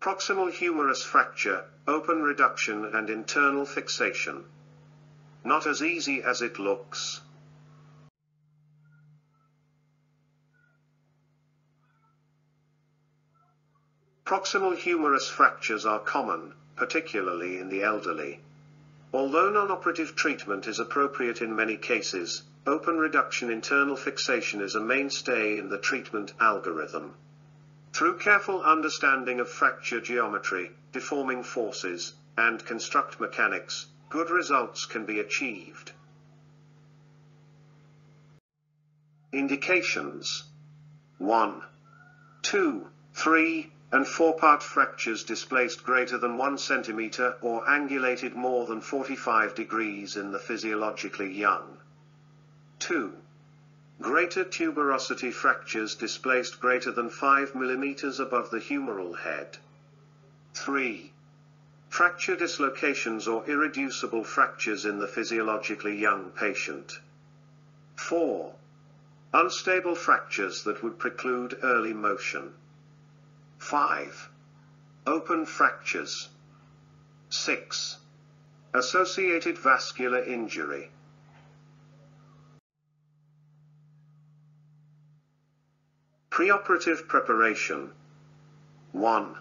Proximal humerus fracture, open reduction and internal fixation. Not as easy as it looks. Proximal humerus fractures are common, particularly in the elderly. Although non-operative treatment is appropriate in many cases, open reduction internal fixation is a mainstay in the treatment algorithm. Through careful understanding of fracture geometry, deforming forces, and construct mechanics, good results can be achieved. Indications: 1, 2, 3, and 4-part fractures displaced greater than 1 cm or angulated more than 45 degrees in the physiologically young. 2. Greater tuberosity fractures displaced greater than 5 mm above the humeral head. 3. Fracture dislocations or irreducible fractures in the physiologically young patient. 4. Unstable fractures that would preclude early motion. 5. Open fractures. 6. Associated vascular injury. Preoperative preparation. 1.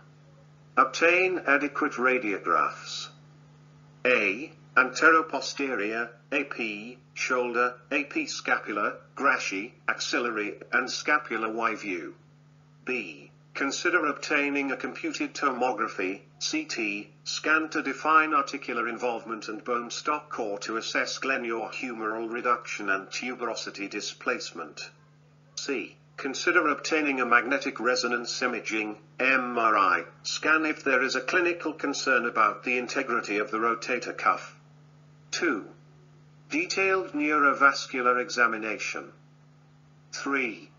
Obtain adequate radiographs. A. Anteroposterior, AP, shoulder, AP scapula, graci, axillary, and scapular Y view. B. Consider obtaining a computed tomography, CT, scan to define articular involvement and bone stock or to assess glenohumeral humeral reduction and tuberosity displacement. C. Consider obtaining a magnetic resonance imaging, MRI, scan if there is a clinical concern about the integrity of the rotator cuff. 2. Detailed neurovascular examination. 3.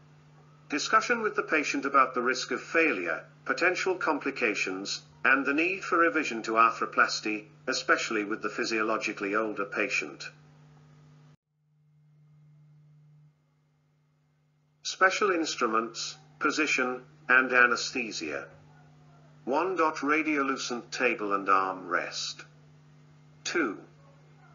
Discussion with the patient about the risk of failure, potential complications, and the need for revision to arthroplasty, especially with the physiologically older patient. Special instruments, position, and anesthesia. 1. Radiolucent table and arm rest. 2.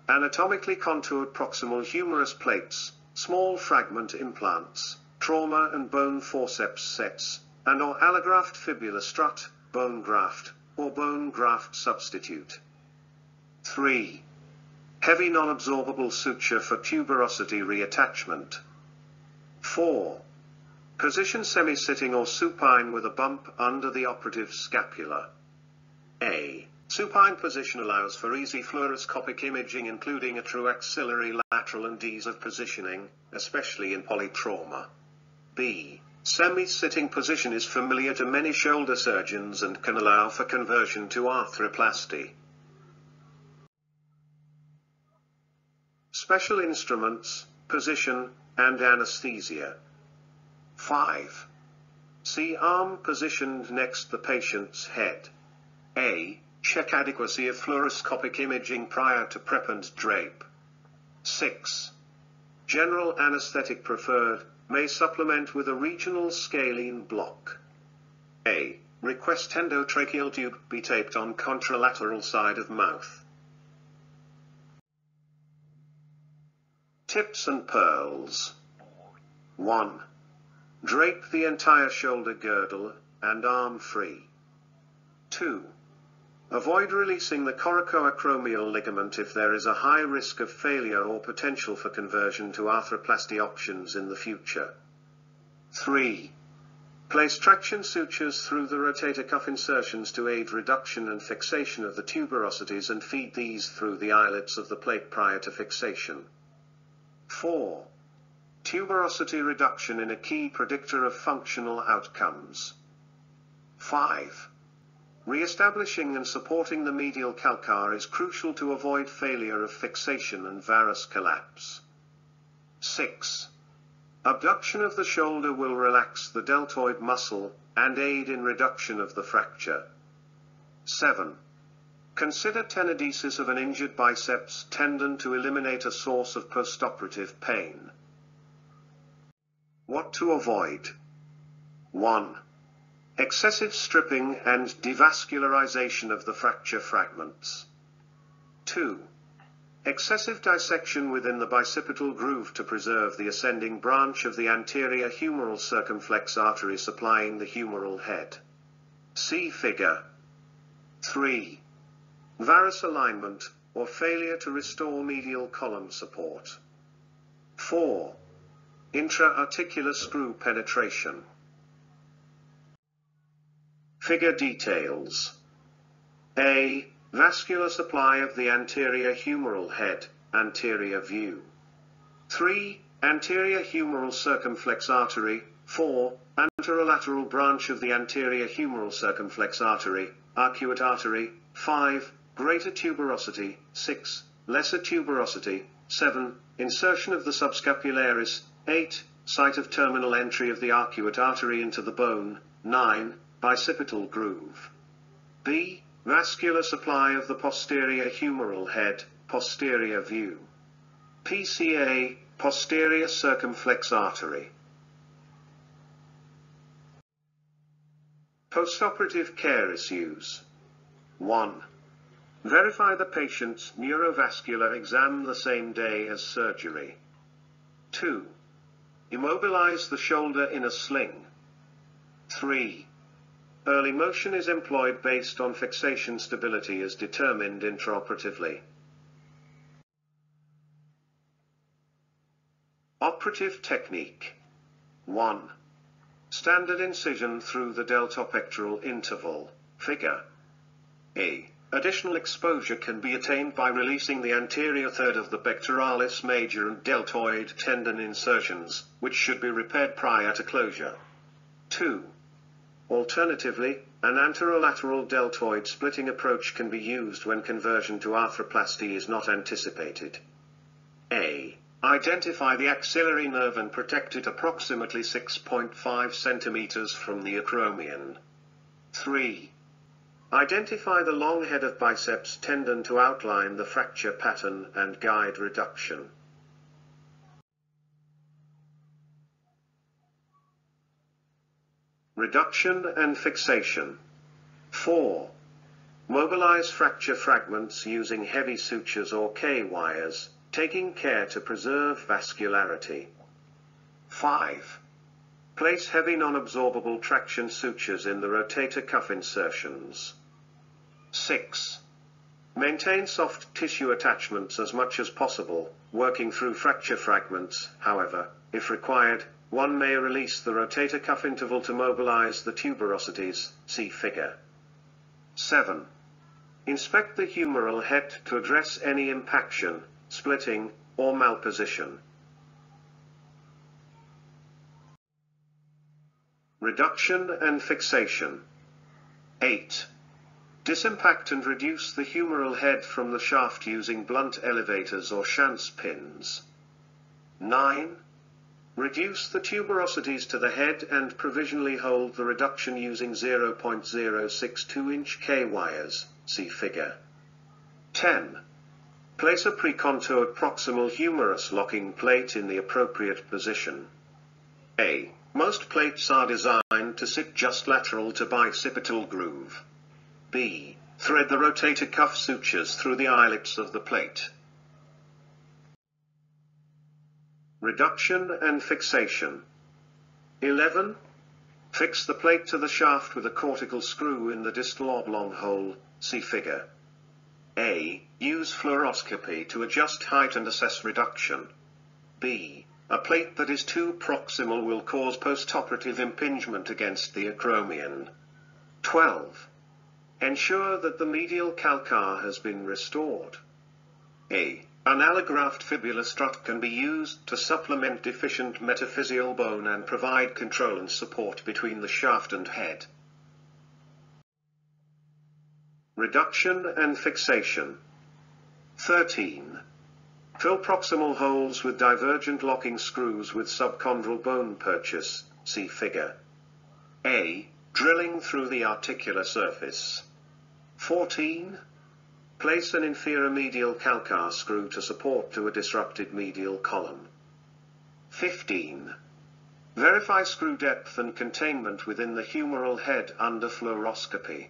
Anatomically contoured proximal humerus plates, small fragment implants, trauma and bone forceps sets, and or allograft fibular strut, bone graft, or bone graft substitute. 3. Heavy non-absorbable suture for tuberosity reattachment. 4. Position semi-sitting or supine with a bump under the operative scapula. A. Supine position allows for easy fluoroscopic imaging, including a true axillary lateral and ease of positioning, especially in polytrauma. B. Semi-sitting position is familiar to many shoulder surgeons and can allow for conversion to arthroplasty. Special instruments, position, and anesthesia. 5. See arm positioned next the patient's head. A. Check adequacy of fluoroscopic imaging prior to prep and drape. 6. General anesthetic preferred, may supplement with a regional scalene block. A. Request endotracheal tube be taped on contralateral side of mouth. Tips and pearls. 1. Drape the entire shoulder girdle and arm free. 2. Avoid releasing the coracoacromial ligament if there is a high risk of failure or potential for conversion to arthroplasty options in the future. 3. Place traction sutures through the rotator cuff insertions to aid reduction and fixation of the tuberosities and feed these through the eyelets of the plate prior to fixation. 4. Tuberosity reduction in a key predictor of functional outcomes. 5. Re-establishing and supporting the medial calcar is crucial to avoid failure of fixation and varus collapse. 6. Abduction of the shoulder will relax the deltoid muscle and aid in reduction of the fracture. 7. Consider tenodesis of an injured biceps tendon to eliminate a source of postoperative pain. What to avoid. 1. excessive stripping and devascularization of the fracture fragments. 2. Excessive dissection within the bicipital groove to preserve the ascending branch of the anterior humeral circumflex artery supplying the humeral head. See figure. 3. Varus alignment, or failure to restore medial column support. 4. Intra-articular screw penetration. Figure details. A. Vascular supply of the anterior humeral head, anterior view. 3. Anterior humeral circumflex artery. 4. Anterolateral branch of the anterior humeral circumflex artery, arcuate artery. 5. Greater tuberosity. 6. Lesser tuberosity. 7. Insertion of the subscapularis. 8. Site of terminal entry of the arcuate artery into the bone. 9. Bicipital groove. B. Vascular supply of the posterior humeral head, posterior view. PCA, posterior circumflex artery. Postoperative care issues. 1. Verify the patient's neurovascular exam the same day as surgery. 2. Immobilize the shoulder in a sling. 3. Early motion is employed based on fixation stability as determined intraoperatively. Operative technique. 1. Standard incision through the deltopectoral interval, figure. A. Additional exposure can be attained by releasing the anterior third of the pectoralis major and deltoid tendon insertions, which should be repaired prior to closure. 2. Alternatively, an anterolateral deltoid splitting approach can be used when conversion to arthroplasty is not anticipated. A. Identify the axillary nerve and protect it approximately 6.5 centimeters from the acromion. 3. Identify the long head of biceps tendon to outline the fracture pattern and guide reduction. Reduction and fixation. 4. Mobilize fracture fragments using heavy sutures or K wires, taking care to preserve vascularity. 5. Place heavy non-absorbable traction sutures in the rotator cuff insertions. 6. Maintain soft tissue attachments as much as possible, working through fracture fragments, however, if required. One may release the rotator cuff interval to mobilize the tuberosities, see figure. 7. Inspect the humeral head to address any impaction, splitting, or malposition. Reduction and fixation. 8. Disimpact and reduce the humeral head from the shaft using blunt elevators or Schantz pins. 9. Reduce the tuberosities to the head and provisionally hold the reduction using 0.062-inch K wires, see figure. 10. Place a pre-contoured proximal humerus locking plate in the appropriate position. A. Most plates are designed to sit just lateral to bicipital groove. B. Thread the rotator cuff sutures through the eyelets of the plate. Reduction and fixation. 11. Fix the plate to the shaft with a cortical screw in the distal oblong hole, see figure. A. Use fluoroscopy to adjust height and assess reduction. B. A plate that is too proximal will cause postoperative impingement against the acromion. 12. Ensure that the medial calcar has been restored. A. An allograft fibular strut can be used to supplement deficient metaphyseal bone and provide control and support between the shaft and head. Reduction and fixation. 13. Fill proximal holes with divergent locking screws with subchondral bone purchase, see figure. A. Drilling through the articular surface. 14. Place an inferior medial calcar screw to support to a disrupted medial column. 15. Verify screw depth and containment within the humeral head under fluoroscopy.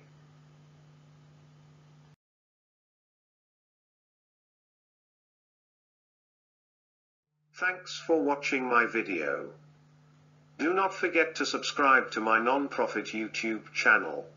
Thanks for watching my video. Do not forget to subscribe to my non-profit YouTube channel.